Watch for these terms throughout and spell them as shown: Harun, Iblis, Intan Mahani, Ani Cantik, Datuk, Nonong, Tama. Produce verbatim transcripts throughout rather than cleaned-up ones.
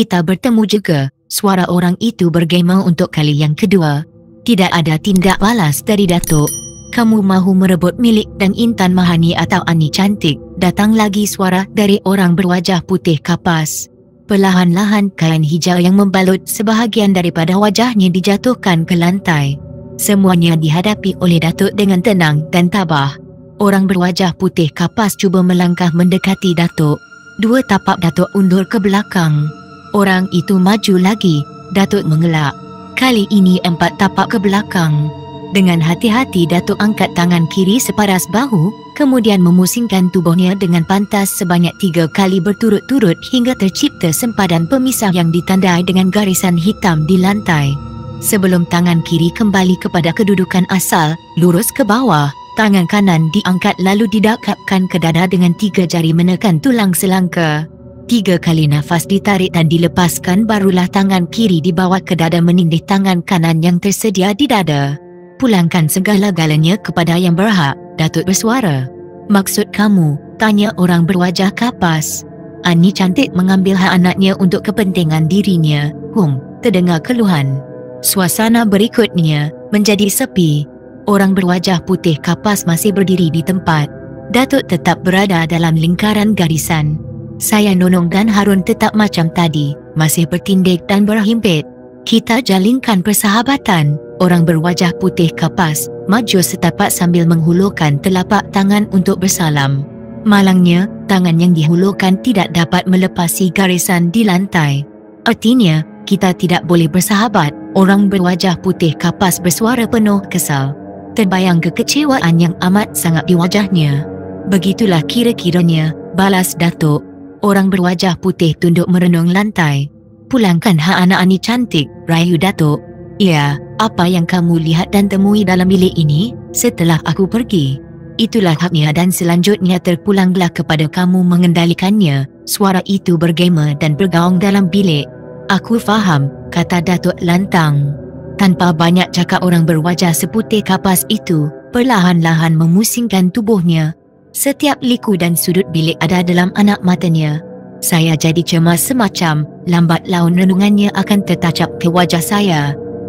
kita bertemu juga." Suara orang itu bergema untuk kali yang kedua. Tidak ada tindak balas dari Datuk. "Kamu mahu merebut milik dan Intan Mahani atau Ani Cantik?" Datang lagi suara dari orang berwajah putih kapas. Perlahan-lahan kain hijau yang membalut sebahagian daripada wajahnya dijatuhkan ke lantai. Semuanya dihadapi oleh Datuk dengan tenang dan tabah. Orang berwajah putih kapas cuba melangkah mendekati Datuk. Dua tapak Datuk undur ke belakang. Orang itu maju lagi. Datuk mengelak. Kali ini empat tapak ke belakang. Dengan hati-hati Datuk angkat tangan kiri separas bahu, kemudian memusingkan tubuhnya dengan pantas sebanyak tiga kali berturut-turut hingga tercipta sempadan pemisah yang ditandai dengan garisan hitam di lantai. Sebelum tangan kiri kembali kepada kedudukan asal, lurus ke bawah, tangan kanan diangkat lalu didekapkan ke dada dengan tiga jari menekan tulang selangka. Tiga kali nafas ditarik dan dilepaskan barulah tangan kiri dibawa ke dada menindih tangan kanan yang tersedia di dada. "Pulangkan segala-galanya kepada yang berhak," Datuk bersuara. "Maksud kamu?" tanya orang berwajah kapas. "Ani Cantik mengambil hak anaknya untuk kepentingan dirinya." Hum, terdengar keluhan. Suasana berikutnya menjadi sepi. Orang berwajah putih kapas masih berdiri di tempat. Datuk tetap berada dalam lingkaran garisan. Saya, Nonong dan Harun tetap macam tadi, masih bertindik dan berhimpit. "Kita jalinkan persahabatan." Orang berwajah putih kapas maju setapak sambil menghulurkan telapak tangan untuk bersalam. Malangnya, tangan yang dihulurkan tidak dapat melepasi garisan di lantai. "Artinya, kita tidak boleh bersahabat," orang berwajah putih kapas bersuara penuh kesal. Terbayang kekecewaan yang amat sangat di wajahnya. "Begitulah kira-kiranya," balas Datuk. Orang berwajah putih tunduk merenung lantai. "Pulangkan hak anak Ani Cantik," rayu Datuk. "Ya, apa yang kamu lihat dan temui dalam bilik ini setelah aku pergi, itulah haknya dan selanjutnya terpulanglah kepada kamu mengendalikannya." Suara itu bergema dan bergaung dalam bilik. "Aku faham," kata Datuk lantang. Tanpa banyak cakap orang berwajah seputih kapas itu perlahan-lahan memusingkan tubuhnya. Setiap liku dan sudut bilik ada dalam anak matanya. Saya jadi cemas semacam, lambat laun renungannya akan tertacap ke wajah saya.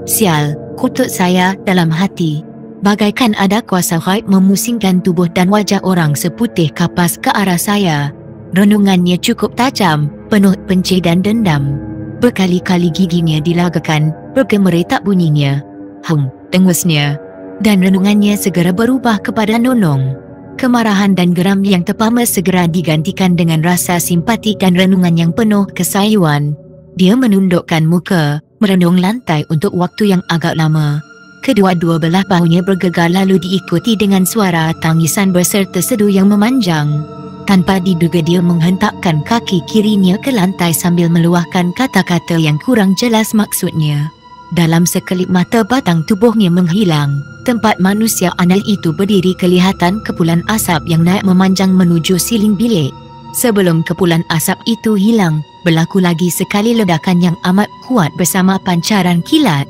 "Sial," kutuk saya dalam hati. Bagaikan ada kuasa gaib memusingkan tubuh dan wajah orang seputih kapas ke arah saya. Renungannya cukup tajam, penuh benci dan dendam. Berkali-kali giginya dilagakan, bergemeretak bunyinya. "Hum," tengusnya. Dan renungannya segera berubah kepada Nonong. Kemarahan dan geram yang terpama segera digantikan dengan rasa simpati dan renungan yang penuh kesayuan. Dia menundukkan muka, merenung lantai untuk waktu yang agak lama. Kedua-dua belah bahunya bergegar lalu diikuti dengan suara tangisan berserta sedu yang memanjang. Tanpa diduga dia menghentakkan kaki kirinya ke lantai sambil meluahkan kata-kata yang kurang jelas maksudnya. Dalam sekelip mata batang tubuhnya menghilang. Tempat manusia aneh itu berdiri kelihatan kepulan asap yang naik memanjang menuju siling bilik. Sebelum kepulan asap itu hilang, berlaku lagi sekali ledakan yang amat kuat bersama pancaran kilat.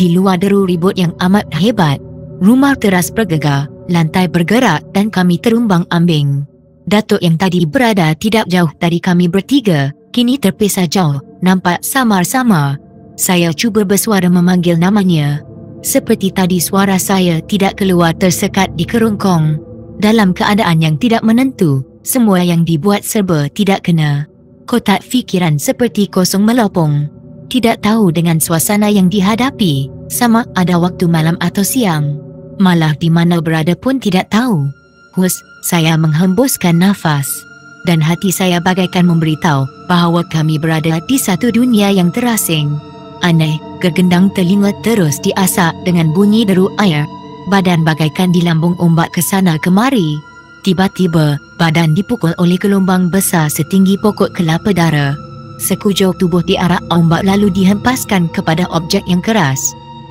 Di luar deru ribut yang amat hebat. Rumah teras bergegar, lantai bergerak dan kami terumbang ambing. Datuk yang tadi berada tidak jauh dari kami bertiga, kini terpisah jauh, nampak samar-samar. Saya cuba bersuara memanggil namanya. Seperti tadi suara saya tidak keluar, tersekat di kerongkong. Dalam keadaan yang tidak menentu, semua yang dibuat serba tidak kena. Kotak fikiran seperti kosong melopong. Tidak tahu dengan suasana yang dihadapi, sama ada waktu malam atau siang. Malah di mana berada pun tidak tahu. Hus, saya menghembuskan nafas. Dan hati saya bagaikan memberitahu bahawa kami berada di satu dunia yang terasing. Aneh, kegendang telinga terus diasak dengan bunyi deru air. Badan bagaikan dilambung ombak ke sana kemari. Tiba-tiba, badan dipukul oleh gelombang besar setinggi pokok kelapa dara. Sekujur tubuh diarak ombak lalu dihempaskan kepada objek yang keras.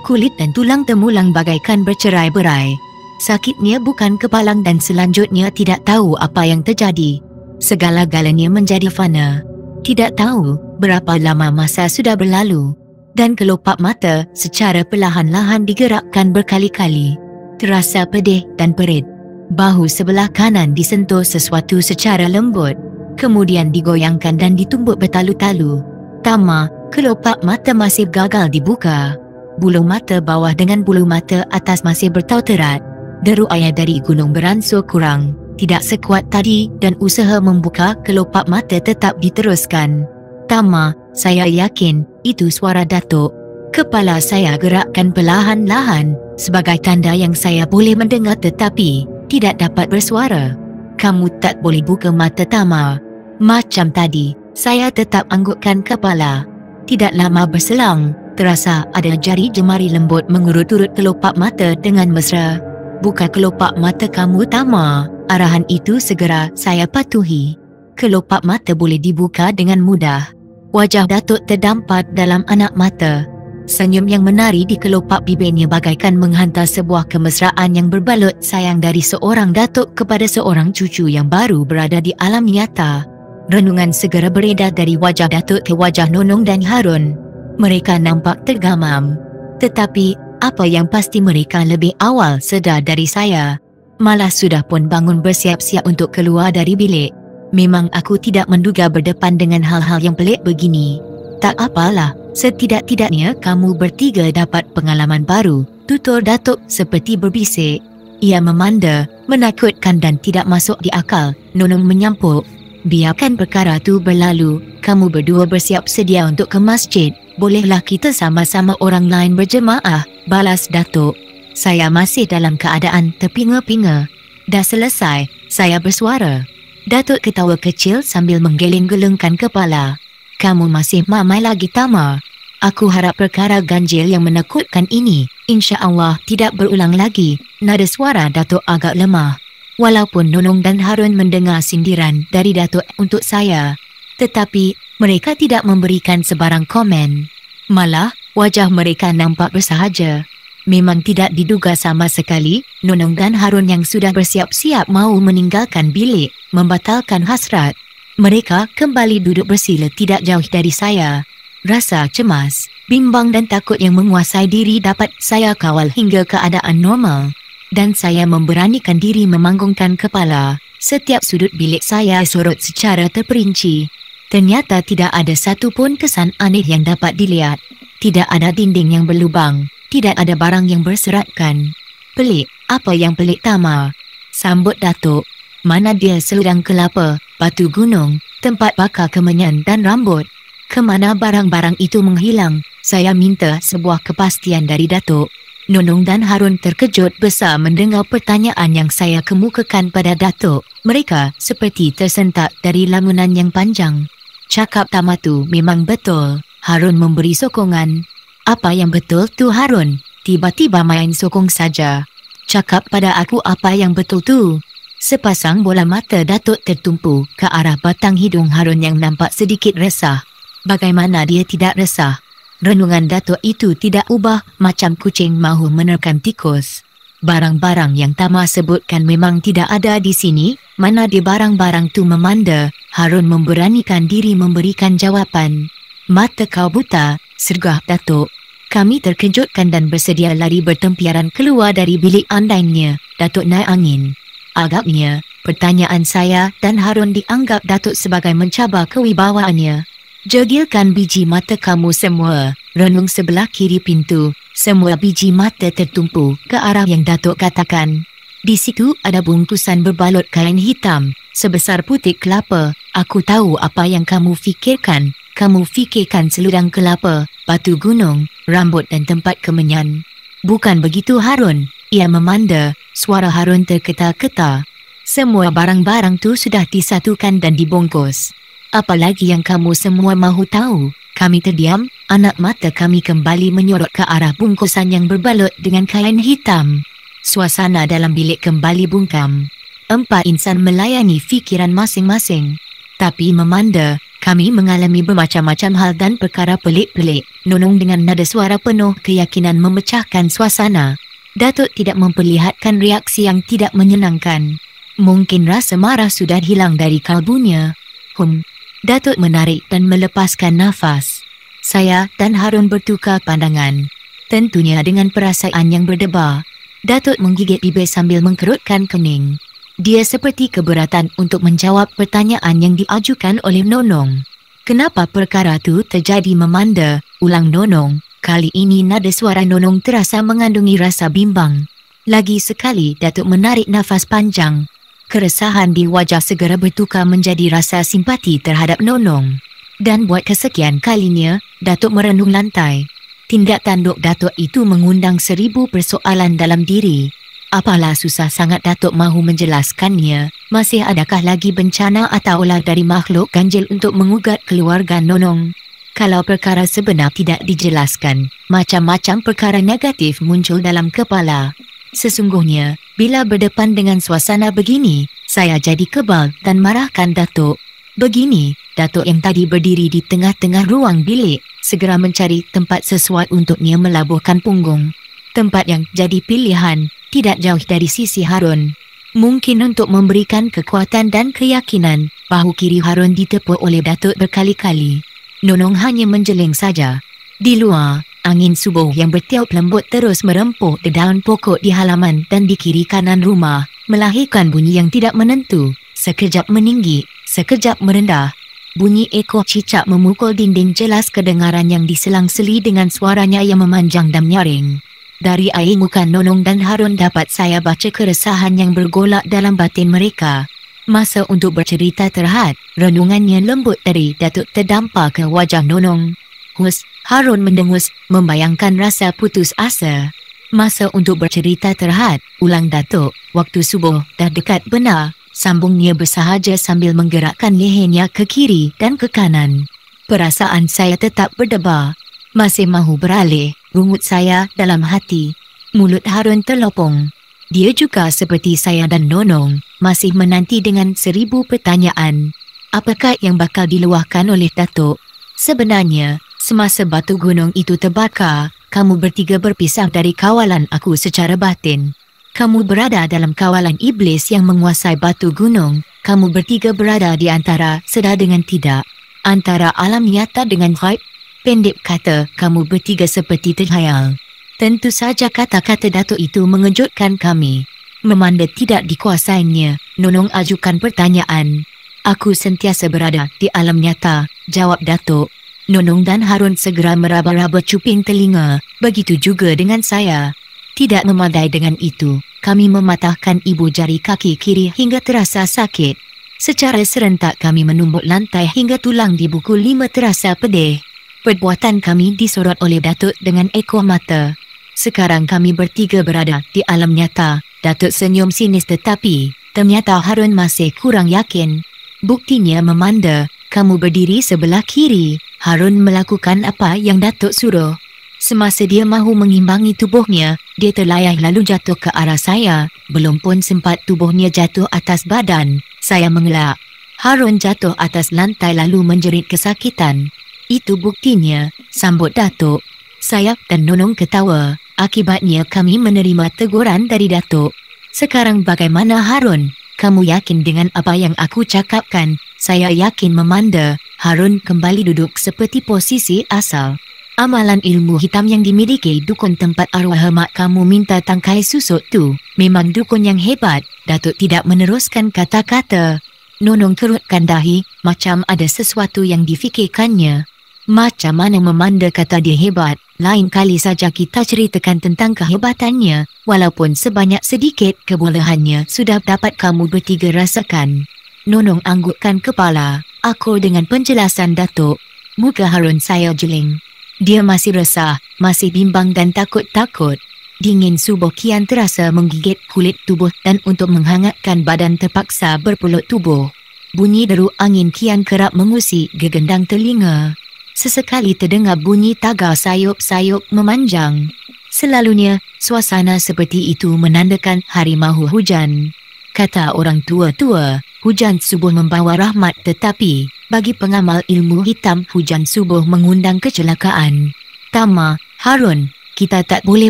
Kulit dan tulang temulang bagaikan bercerai-berai. Sakitnya bukan kepalang dan selanjutnya tidak tahu apa yang terjadi. Segala-galanya menjadi fana. Tidak tahu berapa lama masa sudah berlalu. Dan kelopak mata secara perlahan-lahan digerakkan berkali-kali. Terasa pedih dan perit. Bahu sebelah kanan disentuh sesuatu secara lembut. Kemudian digoyangkan dan ditumbuk bertalu-talu. Tama, kelopak mata masih gagal dibuka. Bulu mata bawah dengan bulu mata atas masih bertauterat. Deru air dari gunung beransur kurang, tidak sekuat tadi dan usaha membuka kelopak mata tetap diteruskan. Tama, saya yakin, itu suara Datuk. Kepala saya gerakkan perlahan-lahan, sebagai tanda yang saya boleh mendengar tetapi tidak dapat bersuara. Kamu tak boleh buka mata, Tama. Macam tadi, saya tetap anggukkan kepala. Tidak lama berselang, terasa ada jari jemari lembut mengurut-urut kelopak mata dengan mesra. Buka kelopak mata kamu, Tama. Arahan itu segera saya patuhi. Kelopak mata boleh dibuka dengan mudah. Wajah Datuk terdampar dalam anak mata. Senyum yang menari di kelopak bibirnya bagaikan menghantar sebuah kemesraan yang berbalut sayang dari seorang Datuk kepada seorang cucu yang baru berada di alam nyata. Renungan segera beredar dari wajah Datuk ke wajah Nonong dan Harun. Mereka nampak tergamam. Tetapi, apa yang pasti mereka lebih awal sedar dari saya. Malah sudah pun bangun bersiap-siap untuk keluar dari bilik. Memang aku tidak menduga berdepan dengan hal-hal yang pelik begini. Tak apalah, setidak-tidaknya kamu bertiga dapat pengalaman baru, tutur Datuk seperti berbisik. Ia memanda, menakutkan dan tidak masuk di akal. Nonong menyampuk. Biarkan perkara tu berlalu, kamu berdua bersiap sedia untuk ke masjid. Bolehlah kita sama-sama orang lain berjemaah, balas Datuk. Saya masih dalam keadaan terpinga-pinga. Dah selesai, saya bersuara. Datuk ketawa kecil sambil menggeleng-gelengkan kepala. Kamu masih mamai lagi, Tama. Aku harap perkara ganjil yang menakutkan ini, insya Allah tidak berulang lagi. Nada suara Datuk agak lemah. Walaupun Nonong dan Harun mendengar sindiran dari Datuk untuk saya, tetapi mereka tidak memberikan sebarang komen. Malah, wajah mereka nampak bersahaja. Memang tidak diduga sama sekali, Nonong dan Harun yang sudah bersiap-siap mau meninggalkan bilik, membatalkan hasrat. Mereka kembali duduk bersila tidak jauh dari saya. Rasa cemas, bimbang dan takut yang menguasai diri dapat saya kawal hingga keadaan normal. Dan saya memberanikan diri memanggungkan kepala. Setiap sudut bilik saya sorot secara terperinci. Ternyata tidak ada satu pun kesan aneh yang dapat dilihat. Tidak ada dinding yang berlubang. Tidak ada barang yang berseratkan. Pelik, apa yang pelik, Tama? Sambut Datuk. Mana dia seludang kelapa, batu gunung, tempat bakar kemenyan dan rambut. Kemana barang-barang itu menghilang? Saya minta sebuah kepastian dari Datuk. Nonong dan Harun terkejut besar mendengar pertanyaan yang saya kemukakan pada Datuk. Mereka seperti tersentak dari lamunan yang panjang. Cakap Tama tu memang betul. Harun memberi sokongan. Apa yang betul tu, Harun? Tiba-tiba main sokong saja. Cakap pada aku apa yang betul tu. Sepasang bola mata Datuk tertumpu ke arah batang hidung Harun yang nampak sedikit resah. Bagaimana dia tidak resah? Renungan Datuk itu tidak ubah macam kucing mahu menerkam tikus. Barang-barang yang Tama sebutkan memang tidak ada di sini. Mana di barang-barang tu memanda? Harun memberanikan diri memberikan jawapan. Mata kau buta, sergah Datuk. Kami terkejutkan dan bersedia lari bertempiaran keluar dari bilik. Andainya Datuk naik angin. Agaknya, pertanyaan saya dan Harun dianggap Datuk sebagai mencabar kewibawaannya. Jegilkan biji mata kamu semua. Renung sebelah kiri pintu. Semua biji mata tertumpu ke arah yang Datuk katakan. Di situ ada bungkusan berbalut kain hitam, sebesar putik kelapa. Aku tahu apa yang kamu fikirkan. Kamu fikirkan seludang kelapa, batu gunung, rambut dan tempat kemenyan. Bukan begitu, Harun? Ia memanda, suara Harun terketar-ketar. Semua barang-barang tu sudah disatukan dan dibungkus. Apa lagi yang kamu semua mahu tahu? Kami terdiam, anak mata kami kembali menyorot ke arah bungkusan yang berbalut dengan kain hitam. Suasana dalam bilik kembali bungkam. Empat insan melayani fikiran masing-masing. Tapi memanda, kami mengalami bermacam-macam hal dan perkara pelik-pelik. Nonong dengan nada suara penuh keyakinan memecahkan suasana. Datuk tidak memperlihatkan reaksi yang tidak menyenangkan. Mungkin rasa marah sudah hilang dari kalbunya. Hum. Datuk menarik dan melepaskan nafas. Saya dan Harun bertukar pandangan. Tentunya dengan perasaan yang berdebar. Datuk menggigit bibir sambil mengkerutkan kening. Dia seperti keberatan untuk menjawab pertanyaan yang diajukan oleh Nonong. Kenapa perkara tu terjadi memanda? Ulang Nonong. Kali ini nada suara Nonong terasa mengandungi rasa bimbang. Lagi sekali Datuk menarik nafas panjang. Keresahan di wajah segera bertukar menjadi rasa simpati terhadap Nonong. Dan buat kesekian kalinya, Datuk merendung lantai. Tindak tanduk Datuk itu mengundang seribu persoalan dalam diri. Apalah susah sangat Datuk mahu menjelaskannya. Masih adakah lagi bencana atau ular dari makhluk ganjil untuk mengugat keluarga Nonong? Kalau perkara sebenar tidak dijelaskan, macam-macam perkara negatif muncul dalam kepala. Sesungguhnya, bila berdepan dengan suasana begini, saya jadi kebal dan marahkan Datuk. Begini, Datuk yang tadi berdiri di tengah-tengah ruang bilik, segera mencari tempat sesuai untuknya melabuhkan punggung. Tempat yang jadi pilihan tidak jauh dari sisi Harun. Mungkin untuk memberikan kekuatan dan keyakinan. Bahu kiri Harun ditepuk oleh Datuk berkali-kali. Nonong hanya menjeling saja. Di luar, angin subuh yang bertiup lembut terus merempuh di daun pokok di halaman dan di kiri kanan rumah, melahirkan bunyi yang tidak menentu, sekejap meninggi, sekejap merendah. Bunyi ekor cicak memukul dinding jelas kedengaran yang diselang-seli dengan suaranya yang memanjang dan nyaring. Dari air muka Nonong dan Harun dapat saya baca keresahan yang bergolak dalam batin mereka. Masa untuk bercerita terhad, renungannya lembut dari Datuk terdampar ke wajah Nonong. Hus, Harun mendengus, membayangkan rasa putus asa. Masa untuk bercerita terhad, ulang Datuk. Waktu subuh dah dekat benar, sambungnya bersahaja sambil menggerakkan lehernya ke kiri dan ke kanan. Perasaan saya tetap berdebar. Masih mahu beralih, rungut saya dalam hati. Mulut Harun terlopong. Dia juga seperti saya dan Nonong, masih menanti dengan seribu pertanyaan. Apakah yang bakal diluahkan oleh Datuk? Sebenarnya, semasa batu gunung itu terbakar, kamu bertiga berpisah dari kawalan aku secara batin. Kamu berada dalam kawalan iblis yang menguasai batu gunung. Kamu bertiga berada di antara sedar dengan tidak, antara alam nyata dengan ghaib. Pendek kata, kamu bertiga seperti terhayal. Tentu saja kata-kata Datuk itu mengejutkan kami. Memanda tidak dikuasainya, Nonong ajukan pertanyaan. Aku sentiasa berada di alam nyata, jawab Datuk. Nonong dan Harun segera meraba-raba cuping telinga, begitu juga dengan saya. Tidak memadai dengan itu, kami mematahkan ibu jari kaki kiri hingga terasa sakit. Secara serentak kami menumbuk lantai hingga tulang di buku lima terasa pedih. Perbuatan kami disorot oleh Datuk dengan ekor mata. Sekarang kami bertiga berada di alam nyata, Datuk senyum sinis tetapi, ternyata Harun masih kurang yakin. Buktinya memanda, kamu berdiri sebelah kiri. Harun melakukan apa yang Datuk suruh. Semasa dia mahu mengimbangi tubuhnya, dia terlayah lalu jatuh ke arah saya. Belum pun sempat tubuhnya jatuh atas badan, saya mengelak. Harun jatuh atas lantai lalu menjerit kesakitan. Itu buktinya, sambut Datuk. Saya dan Nonong ketawa. Akibatnya kami menerima teguran dari Datuk. Sekarang bagaimana Harun? Kamu yakin dengan apa yang aku cakapkan? Saya yakin memanda. Harun kembali duduk seperti posisi asal. Amalan ilmu hitam yang dimiliki dukun tempat arwah mak kamu minta tangkai susut tu, memang dukun yang hebat. Datuk tidak meneruskan kata-kata. Nonong kerutkan dahi, macam ada sesuatu yang difikirkannya. Macam mana memanda kata dia hebat? Lain kali saja kita ceritakan tentang kehebatannya, walaupun sebanyak sedikit kebolehannya sudah dapat kamu bertiga rasakan. Nonong anggukkan kepala. Aku dengan penjelasan Datuk. Muka Harun saya jeling. Dia masih resah, masih bimbang dan takut-takut. Dingin subuh kian terasa menggigit kulit tubuh dan untuk menghangatkan badan terpaksa berpeluk tubuh. Bunyi deru angin kian kerap mengusik gegendang telinga. Sesekali terdengar bunyi tagar sayup-sayup memanjang. Selalunya, suasana seperti itu menandakan hari mahu hujan. Kata orang tua-tua, hujan subuh membawa rahmat tetapi, bagi pengamal ilmu hitam hujan subuh mengundang kecelakaan. Tama, Harun, kita tak boleh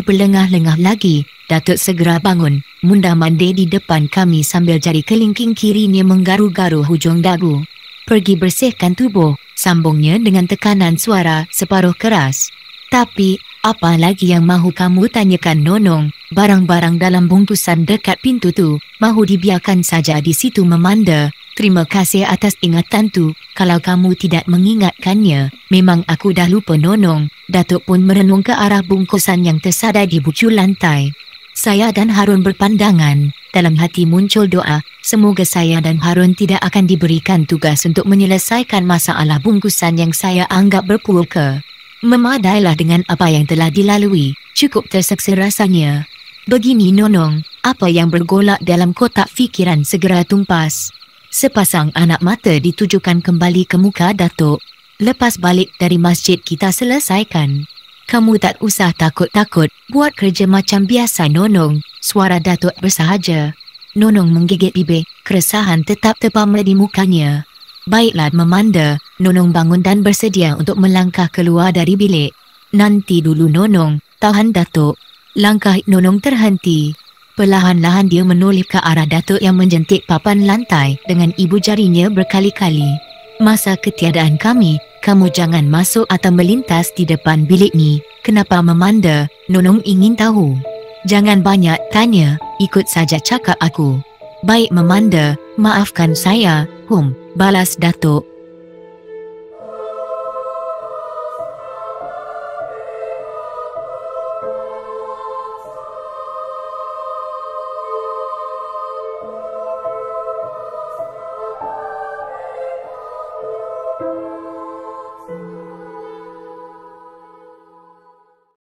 berlengah-lengah lagi. Datuk segera bangun, munda-mandi di depan kami sambil jari kelingking kirinya menggaru-garu hujung dagu. Pergi bersihkan tubuh, sambungnya dengan tekanan suara separuh keras. Tapi, apa lagi yang mahu kamu tanyakan Nonong? Barang-barang dalam bungkusan dekat pintu tu, mahu dibiarkan saja di situ memanda. Terima kasih atas ingatan tu. Kalau kamu tidak mengingatkannya, memang aku dah lupa Nonong. Datuk pun merenung ke arah bungkusan yang tersadai di bucu lantai. Saya dan Harun berpandangan. Dalam hati muncul doa, semoga saya dan Harun tidak akan diberikan tugas untuk menyelesaikan masalah bungkusan yang saya anggap berpuraka. Memadailah dengan apa yang telah dilalui. Cukup terseksa rasanya. Begini Nonong, apa yang bergolak dalam kotak fikiran segera tumpas. Sepasang anak mata ditujukan kembali ke muka Datuk. Lepas balik dari masjid kita selesaikan. Kamu tak usah takut-takut, buat kerja macam biasa Nonong, suara Datuk bersahaja. Nonong menggigit bibir, keresahan tetap terpamar di mukanya. Baiklah memanda, Nonong bangun dan bersedia untuk melangkah keluar dari bilik. Nanti dulu Nonong, tahan Datuk. Langkah Nonong terhenti. Perlahan-lahan dia menoleh ke arah Datuk yang menjentik papan lantai dengan ibu jarinya berkali-kali. Masa ketiadaan kami, kamu jangan masuk atau melintas di depan bilik ni. Kenapa memanda? Nonong ingin tahu. Jangan banyak tanya, ikut saja cakap aku. Baik memanda, maafkan saya, hum, balas Datuk.